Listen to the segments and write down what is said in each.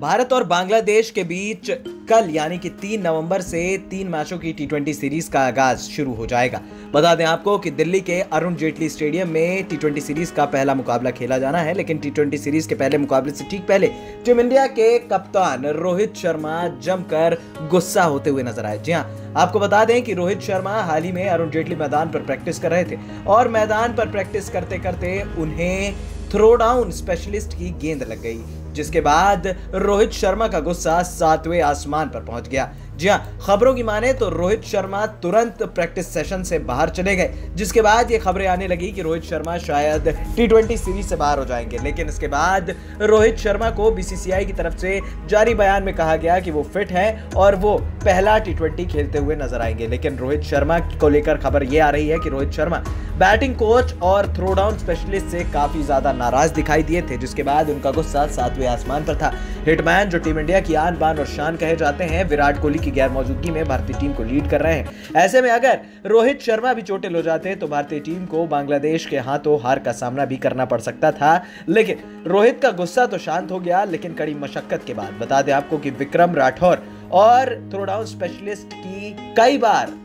भारत और बांग्लादेश के बीच कल यानी कि 3 नवंबर से 3 मैचों की टी20 सीरीज का आगाज शुरू हो जाएगा। बता दें आपको कि दिल्ली के अरुण जेटली स्टेडियम में टी20 सीरीज का पहला मुकाबला खेला जाना है, लेकिन टी20 सीरीज के पहले मुकाबले से ठीक पहले टीम इंडिया के कप्तान रोहित शर्मा जमकर गुस्सा होते हुए नजर आए। जी हाँ, आपको बता दें कि रोहित शर्मा हाल ही में अरुण जेटली मैदान पर प्रैक्टिस कर रहे थे और मैदान पर प्रैक्टिस करते करते उन्हें थ्रोडाउन स्पेशलिस्ट की गेंद लग गई, जिसके बाद रोहित शर्मा का गुस्सा 7वें आसमान पर पहुंच गया। जी हां, खबरों की माने तो रोहित शर्मा तुरंत प्रैक्टिस सेशन से बाहर चले गए, जिसके बाद ये खबरें आने लगी कि रोहित शर्मा शायद टी20 सीरीज से बाहर हो जाएंगे। लेकिन इसके बाद रोहित शर्मा को बीसीसीआई की तरफ से जारी बयान में कहा गया कि वो फिट हैं और वो पहला टी20 खेलते हुए नजर आएंगे। लेकिन रोहित शर्मा को लेकर खबर ये आ रही है कि रोहित शर्मा बैटिंग कोच और थ्रोडाउन स्पेशलिस्ट से काफी ज्यादा नाराज दिखाई दिए थे, जिसके बाद उनका गुस्सा 7वें आसमान पर था। हिटमैन, जो टीम इंडिया की आन बान और शान कहे जाते हैं, विराट कोहली की गैर मौजूदगी में भारतीय टीम को लीड कर रहे हैं। ऐसे में अगर रोहित शर्मा भी चोटिल हो जाते तो भारतीय टीम को बांग्लादेश के हाथों हार का सामना भी करना पड़ सकता था। लेकिन रोहित का गुस्सा तो शांत हो गया, लेकिन कड़ी मशक्कत के बाद। बता दें आपको कि विक्रम राठौर और थ्रोडाउन स्पेशलिस्ट की कई बार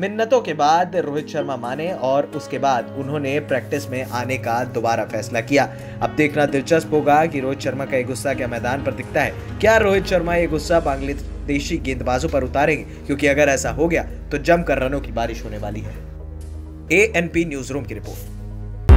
मिन्नतों के बाद रोहित शर्मा माने और उसके बाद उन्होंने प्रैक्टिस में आने का दोबारा फैसला किया। अब देखना दिलचस्प होगा कि रोहित शर्मा का ये गुस्सा क्या मैदान पर दिखता है। क्या रोहित शर्मा ये गुस्सा बांग्लादेशी गेंदबाजों पर उतारेंगे, क्योंकि अगर ऐसा हो गया तो जमकर रनों की बारिश होने वाली है। एएनपी न्यूज़ रूम की रिपोर्ट।